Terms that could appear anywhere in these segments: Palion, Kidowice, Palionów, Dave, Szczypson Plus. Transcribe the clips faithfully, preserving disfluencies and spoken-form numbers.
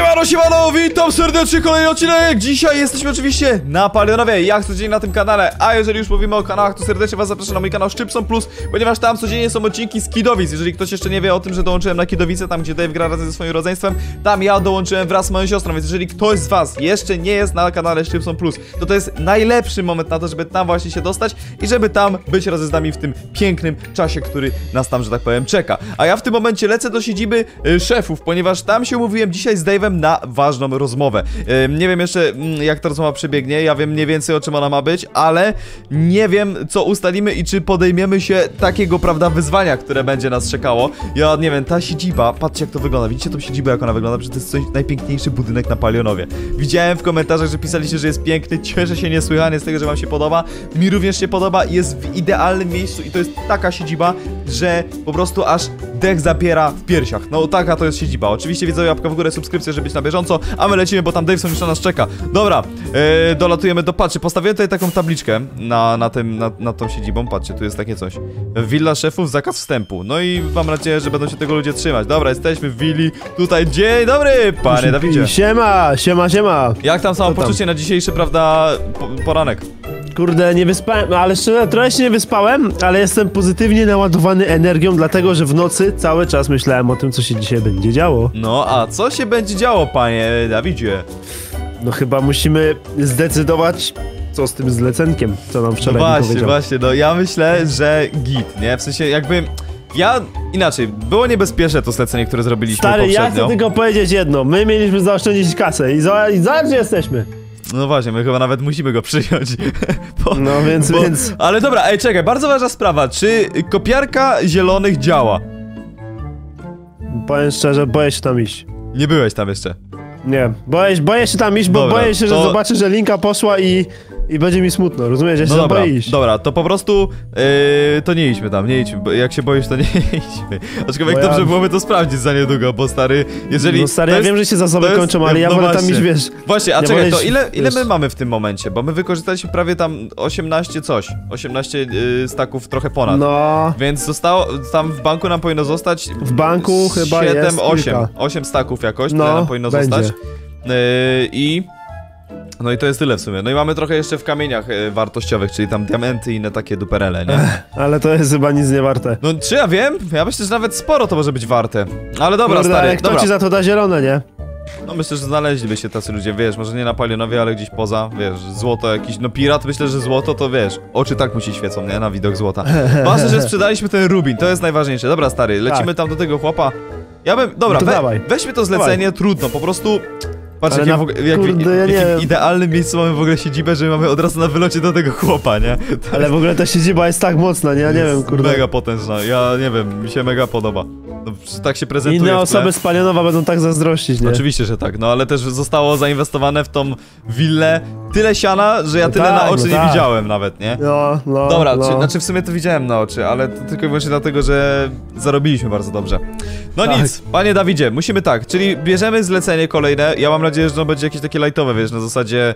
Siemano, siemano, witam serdecznie, kolejny odcinek. Dzisiaj jesteśmy oczywiście na Palionowie, jak codziennie na tym kanale. A jeżeli już mówimy o kanałach, to serdecznie was zapraszam na mój kanał Szczypson Plus, ponieważ tam codziennie są odcinki z Kidowic. Jeżeli ktoś jeszcze nie wie o tym, że dołączyłem na Kidowice, tam gdzie Dave gra razem ze swoim rodzeństwem, tam ja dołączyłem wraz z moją siostrą. Więc jeżeli ktoś z was jeszcze nie jest na kanale Szczypson Plus, to to jest najlepszy moment na to, żeby tam właśnie się dostać i żeby tam być razem z nami w tym pięknym czasie, który nas tam, że tak powiem, czeka. A ja w tym momencie lecę do siedziby y, szefów, ponieważ tam się umówiłem dzisiaj z Dave'em na ważną rozmowę. Yy, nie wiem jeszcze, jak ta rozmowa przebiegnie. Ja wiem mniej więcej, o czym ona ma być, ale nie wiem, co ustalimy i czy podejmiemy się takiego, prawda, wyzwania, które będzie nas czekało. Ja nie wiem, ta siedziba, patrzcie, jak to wygląda. Widzicie tą siedzibę, jak ona wygląda? Przecież to jest coś, najpiękniejszy budynek na Palionowie. Widziałem w komentarzach, że pisaliście, że jest piękny. Cieszę się niesłychanie z tego, że wam się podoba. Mi również się podoba. Jest w idealnym miejscu i to jest taka siedziba, że po prostu aż dech zapiera w piersiach. No taka to jest siedziba. Oczywiście widzowie, łapka w górę, subskrypcja, żeby być na bieżąco, a my lecimy, bo tam Daveson już na nas czeka. Dobra, yy, dolatujemy do... Patrzcie, postawiłem tutaj taką tabliczkę na, na tym, na, na tą siedzibą. Patrzcie, tu jest takie coś. Willa szefów, zakaz wstępu. No i mam nadzieję, że będą się tego ludzie trzymać. Dobra, jesteśmy w willi. Tutaj dzień dobry, panie Dawidzie. Siema, siema, siema. Jak tam samo poczucie na dzisiejszy, prawda, po, poranek? Kurde, nie wyspałem, ale szczerze, trochę się nie wyspałem, ale jestem pozytywnie naładowany energią, dlatego że w nocy cały czas myślałem o tym, co się dzisiaj będzie działo. No, a co się będzie działo, panie Dawidzie? No chyba musimy zdecydować, co z tym zlecenkiem, co nam wczoraj no właśnie, powiedział. Właśnie, no ja myślę, że git, nie? W sensie jakby... Ja... Inaczej, było niebezpieczne to zlecenie, które zrobiliśmy Stary, poprzednio. Stary, ja chcę tylko powiedzieć jedno, my mieliśmy zaoszczędzić kasę i za, i za, że jesteśmy. No właśnie, my chyba nawet musimy go przyjąć. Bo, no więc, bo, więc... Ale dobra, ej, czekaj, bardzo ważna sprawa. Czy kopiarka zielonych działa? Powiem szczerze, boję się tam iść. Nie byłeś tam jeszcze? Nie, boję, boję się tam iść, bo dobra, boję się, że to... zobaczę, że linka poszła i... I będzie mi smutno, rozumiesz? Ja się no dobra, boję iść. Dobra, to po prostu yy, to nie idźmy tam, nie idźmy, bo jak się boisz, to nie idźmy. Aczkolwiek bo dobrze ja... byłoby to sprawdzić za niedługo, bo stary, jeżeli... No stary, ja jest, wiem, że się zasoby jest, kończą, ale no ja wolę właśnie tam iść, wiesz... Właśnie, a ja czekaj, to ile, ile my mamy w tym momencie? Bo my wykorzystaliśmy prawie tam osiemnaście coś, osiemnaście yy, staków, trochę ponad. No... Więc zostało, tam w banku nam powinno zostać... W banku siedem, chyba jest osiem, osiem staków jakoś, no, tyle nam powinno będzie zostać. Yy, I... No i to jest tyle w sumie. No i mamy trochę jeszcze w kamieniach y, wartościowych, czyli tam diamenty i inne takie duperele, nie? Ech, ale to jest chyba nic nie warte. No czy ja wiem? Ja myślę, że nawet sporo to może być warte. Ale dobra, Morda, stary, kto dobra ci za to da zielone, nie? No myślę, że znaleźliby się tacy ludzie, wiesz, może nie na Palionowie, ale gdzieś poza, wiesz, złoto jakiś, no pirat, myślę, że złoto to wiesz, oczy tak mu się świecą, nie, na widok złota. Ważne, że sprzedaliśmy ten rubin, to jest najważniejsze. Dobra, stary, lecimy tak tam do tego chłopa. Ja bym, dobra, no to we, weźmy to zlecenie, dawaj. Trudno, po prostu... Patrz, jakim, na, jak, kurde, jak, ja jakim idealnym miejscu mamy w ogóle siedzibę, że mamy od razu na wylocie do tego chłopa, nie? To ale w ogóle ta siedziba jest tak mocna, nie? Ja nie jest wiem, kurde. Mega potężna, ja nie wiem, mi się mega podoba. No, tak się prezentuje. Inne osoby z Palionowa będą tak zazdrościć, nie? Oczywiście, że tak, no ale też zostało zainwestowane w tą willę tyle siana, że ja no tyle tak, na oczy no nie tak widziałem nawet, nie? No, no, dobra, no. Czy, znaczy w sumie to widziałem na oczy, ale to tylko i wyłącznie dlatego, że zarobiliśmy bardzo dobrze. No tak, nic, panie Dawidzie, musimy tak, czyli bierzemy zlecenie kolejne, ja mam nadzieję, że to będzie jakieś takie lightowe, wiesz, na zasadzie...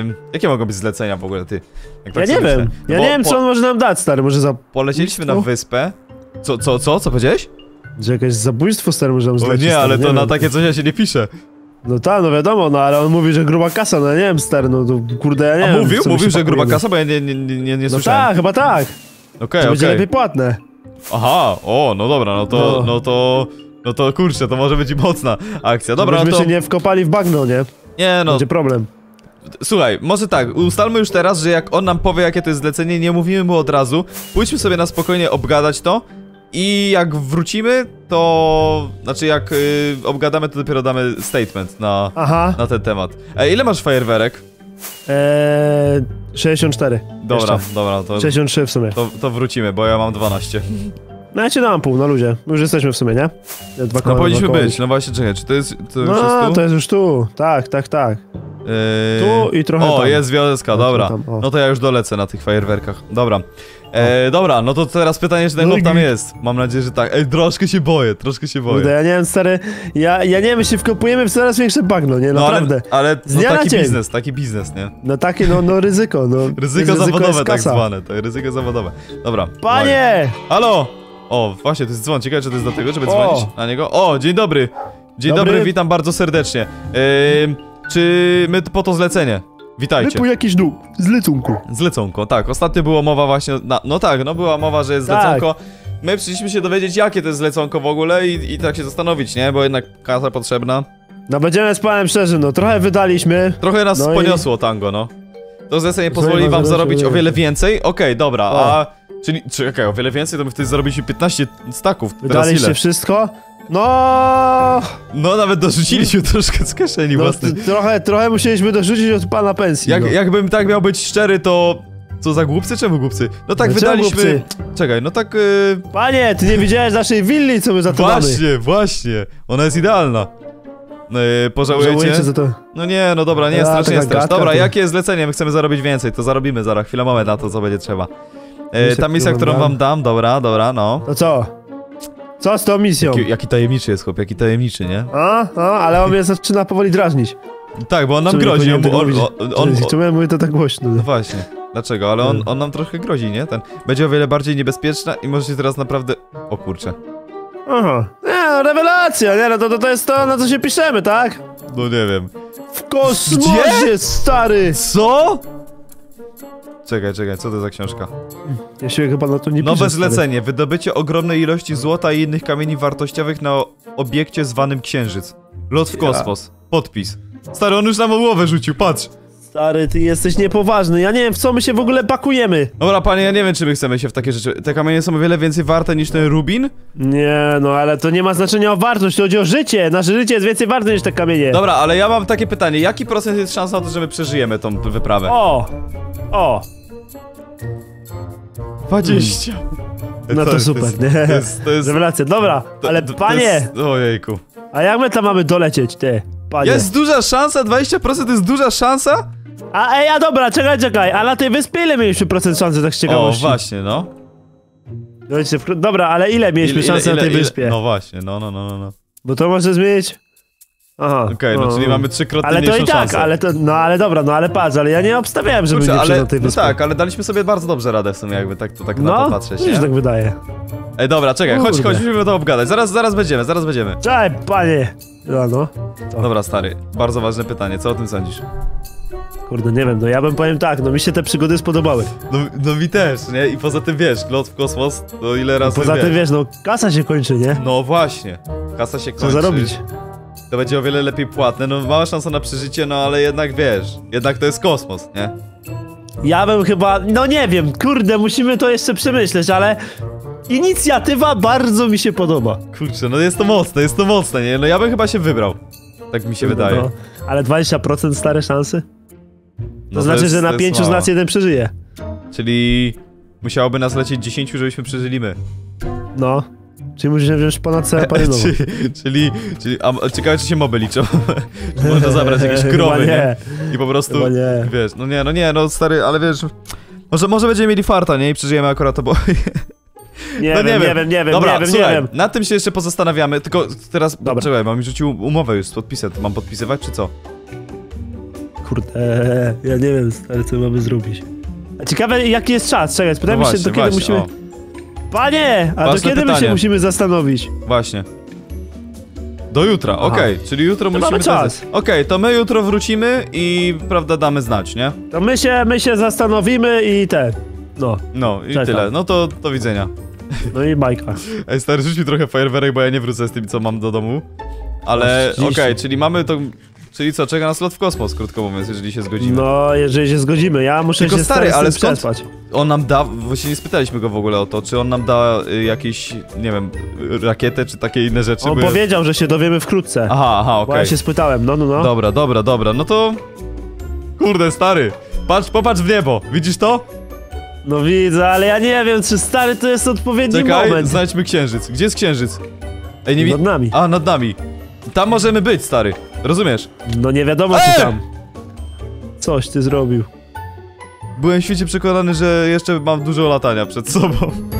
Ym, jakie mogą być zlecenia w ogóle, ty? Jak tak ja nie wiem, no ja nie wiem, co on może nam dać, stary, może za... Poleciliśmy na wyspę... Co, co, co, co powiedziałeś? Że jakieś zabójstwo, stary, może nam zlecić, o nie, ale stary, nie to wiem, na takie coś ja się nie piszę. No tak, no wiadomo, no ale on mówi, że gruba kasa, no ja nie wiem, stary, no to kurde, ja nie A wiem, mówił, mówił, że gruba kasa, bo ja nie, nie, nie, nie, nie no słyszałem. No tak, chyba tak. Okej, okay, okej. Będzie lepiej płatne. Aha, o, no dobra, no to, no, no to, no to kurczę, to może być mocna akcja, dobra, no to... się nie wkopali w bagno, nie? Nie, no... Będzie problem. Słuchaj, może tak, ustalmy już teraz, że jak on nam powie, jakie to jest zlecenie, nie mówimy mu od razu, pójdźmy sobie na spokojnie obgadać to. I jak wrócimy, to... Znaczy jak yy, obgadamy, to dopiero damy statement na, na ten temat. Ej, ile masz fajerwerek? Eee, sześćdziesiąt cztery. Dobra, jeszcze. Dobra. To, sześćdziesiąt trzy w sumie. To, to wrócimy, bo ja mam dwanaście. No ja ci dam pół, no ludzie. Już jesteśmy w sumie, nie? Dwa koła, no powinniśmy dwa być, no właśnie, czekaj, czy to jest... To już no, jest tu? To jest już tu. Tak, tak, tak. Eee, tu i trochę o, tam. Jest wioska, dobra. Tam, o. No to ja już dolecę na tych fajerwerkach. Dobra. E, dobra, no to teraz pytanie, czy ten chłop tam jest. Mam nadzieję, że tak. Ej, troszkę się boję, troszkę się boję. Uda, ja nie wiem, stary, ja, ja nie wiem, my się wkopujemy w coraz większe bagno, nie? Naprawdę. No, ale ale no, taki biznes, taki biznes, nie? No takie, no, no ryzyko, no. Ryzyko, ryzyko zawodowe tak zwane, to ryzyko zawodowe. Dobra. Panie! Uwaga. Halo! O, właśnie, to jest dzwon, ciekawe, czy to jest dlatego, żeby o dzwonić na niego. O, dzień dobry! Dzień dobry, dobry witam bardzo serdecznie. Yy, czy my po to zlecenie? Witajcie. My po jakiś dół, zlecunku. Zlecunku, tak. Ostatnio była mowa właśnie, na, no tak, no była mowa, że jest tak. zleconko. My przyszliśmy się dowiedzieć, jakie to jest zleconko w ogóle i, i tak się zastanowić, nie? Bo jednak kasa potrzebna. No będziemy z panem szczerze, no trochę wydaliśmy. Trochę nas no poniosło i... tango, no. To zlecenie pozwoli wam zarobić o wiele więcej? Okej, okay, dobra, o. a... Czyli, czekaj, okay, o wiele więcej, to my wtedy zarobiliśmy piętnaście staków. Wydaliście wszystko? No, No nawet dorzuciliśmy troszkę z kieszeni no, własnej. Trochę, trochę musieliśmy dorzucić od pana pensji. Jak, no. Jakbym tak miał być szczery, to... Co za głupcy? Czemu głupcy? No tak no, wydaliśmy... Czekaj, no tak... Yy... Panie, ty nie widziałeś naszej willi, co my za to Właśnie, mamy. właśnie. Ona jest idealna. Yy, pożałujecie? Za to. No nie, no dobra, nie, A, strasznie jest strasznie. Dobra, to... jakie jest zlecenie? My chcemy zarobić więcej, to zarobimy zaraz. Chwilę, moment na to, co będzie trzeba. Yy, ta misja, którą wam dam, dobra, dobra, no. To co? Co z tą misją? Jaki, jaki tajemniczy jest chłop, jaki tajemniczy, nie? A, a, ale on mnie zaczyna powoli drażnić. Tak, bo on nam Czemu grozi, on, on, on, on... Czemu ja mówię to tak głośno? No właśnie, dlaczego? Ale on, on nam trochę grozi, nie? Ten będzie o wiele bardziej niebezpieczna i możecie teraz naprawdę... O kurczę. Aha. Nie, no rewelacja, nie? No to, to, to jest to, na co się piszemy, tak? No nie wiem. W kosmosie, Gdzie? stary! Co? Czekaj, czekaj, co to za książka? Ja się chyba na to nie piszę. Nowe zlecenie. Wydobycie ogromnej ilości złota i innych kamieni wartościowych na obiekcie zwanym Księżyc. Lot w kosmos. Podpis. Stary, on już nam o głowę rzucił, patrz! Stary, ty jesteś niepoważny, ja nie wiem, w co my się w ogóle pakujemy. Dobra, panie, ja nie wiem, czy my chcemy się w takie rzeczy... Te kamienie są o wiele więcej warte niż ten rubin? Nie, no ale to nie ma znaczenia o wartość, to chodzi o życie. Nasze życie jest więcej warte niż te kamienie. Dobra, ale ja mam takie pytanie, jaki procent jest szans na to, że my przeżyjemy tą wyprawę? O! O! dwadzieścia. Hmm. No to, to super, jest, nie? To jest, to jest... Rewelacja, dobra, to, ale panie... Jest... Ojejku. A jak my tam mamy dolecieć, ty, panie? Jest duża szansa, dwadzieścia procent jest duża szansa? A ej, a dobra, czekaj, czekaj, a na tej wyspie ile mieliśmy procent szansy, tak z ciekawości? O, właśnie, no. Dobra, ale ile mieliśmy ile, szansy ile, ile, na tej ile, wyspie? Ile? No właśnie, no, no, no, no. Bo to może zmienić? Aha. Okej, okay, no, no czyli mamy trzykrotnie mniejszą szansę. Ale to i tak, szansę. ale to, no ale dobra, no ale patrz, ale ja nie obstawiałem, żeby Kurczę, nie ale, na tej wyspie. No tak, ale daliśmy sobie bardzo dobrze radę w sumie, jakby tak to tak no, na to patrzeć, nie? No, tak wydaje. Ej, dobra, czekaj, Kurde. chodź, chodź, musimy to obgadać, zaraz, zaraz będziemy, zaraz będziemy. Czekaj, panie. No, no. Dobra, stary, bardzo ważne pytanie, co o tym sądzisz? Kurde, nie wiem, no ja bym powiem tak, no mi się te przygody spodobały. No, no mi też, nie? I poza tym wiesz, lot w kosmos, no ile razy no Poza tym wiesz, no kasa się kończy, nie? No właśnie, kasa się kończy. Co zarobić? To będzie o wiele lepiej płatne, no mała szansa na przeżycie, no ale jednak wiesz, jednak to jest kosmos, nie? Ja bym chyba, no nie wiem, kurde, musimy to jeszcze przemyśleć, ale... Inicjatywa bardzo mi się podoba. Kurczę, no jest to mocne, jest to mocne, nie? No ja bym chyba się wybrał, tak mi się no, wydaje. No, ale dwadzieścia procent stare szansy? To no znaczy, to jest, że na pięciu z nas jeden przeżyje. Czyli musiałoby nas lecieć dziesięciu, żebyśmy przeżyli my. No. Czyli musimy wziąć ponad całe Palionów. czyli, czyli... A ciekawe, czy się moby liczą. Czy można zabrać jakieś krowy, nie. nie? I po prostu... Nie. Wiesz, no nie, no nie, no stary, ale wiesz... Może, może będziemy mieli farta, nie? I przeżyjemy akurat oboje. Nie, no, nie, wiem, wiem. nie wiem, nie wiem, Dobra, nie wiem, słuchaj, nie wiem. na tym się jeszcze pozastanawiamy, tylko teraz... Dobra. Czekaj, mam mi rzucił umowę już z podpisem. Mam podpisywać, czy co? Kurde, ja nie wiem, stary, co mamy zrobić. Ciekawe, jaki jest czas, czekaj, spytajmy no się, do kiedy musimy... O. Panie, a Ważne do kiedy pytanie. my się musimy zastanowić? Właśnie. Do jutra, okej, okay, czyli jutro to musimy... mamy czas. Okej, okay, to my jutro wrócimy i, prawda, damy znać, nie? To my się, my się zastanowimy i te, no. No, i Czeka. tyle, no to do widzenia. No i bajka. Ej, stary, rzuć mi trochę fajerwerek, bo ja nie wrócę z tym, co mam do domu. Ale, okej, okay, czyli mamy to... Czyli co, czeka nas lot w kosmos, krótko mówiąc, jeżeli się zgodzimy. No, jeżeli się zgodzimy, ja muszę Tylko się stary, ale skąd on nam da, właśnie nie spytaliśmy go w ogóle o to, czy on nam da y, jakieś, nie wiem, rakietę, czy takie inne rzeczy. On by... powiedział, że się dowiemy wkrótce. Aha, aha, okej. Okay. Ja się spytałem, no, no, no. Dobra, dobra, dobra, no to... Kurde, stary, patrz, popatrz w niebo, widzisz to? No widzę, ale ja nie wiem, czy stary to jest odpowiedni Czekaj, moment. Czekaj, znajdźmy księżyc. Gdzie jest księżyc? Ej, nie wi... Nad nami. A, nad nami. Tam możemy być, stary. Rozumiesz? No nie wiadomo, eee! czy tam. Coś ty zrobił. Byłem święcie przekonany, że jeszcze mam dużo latania przed sobą.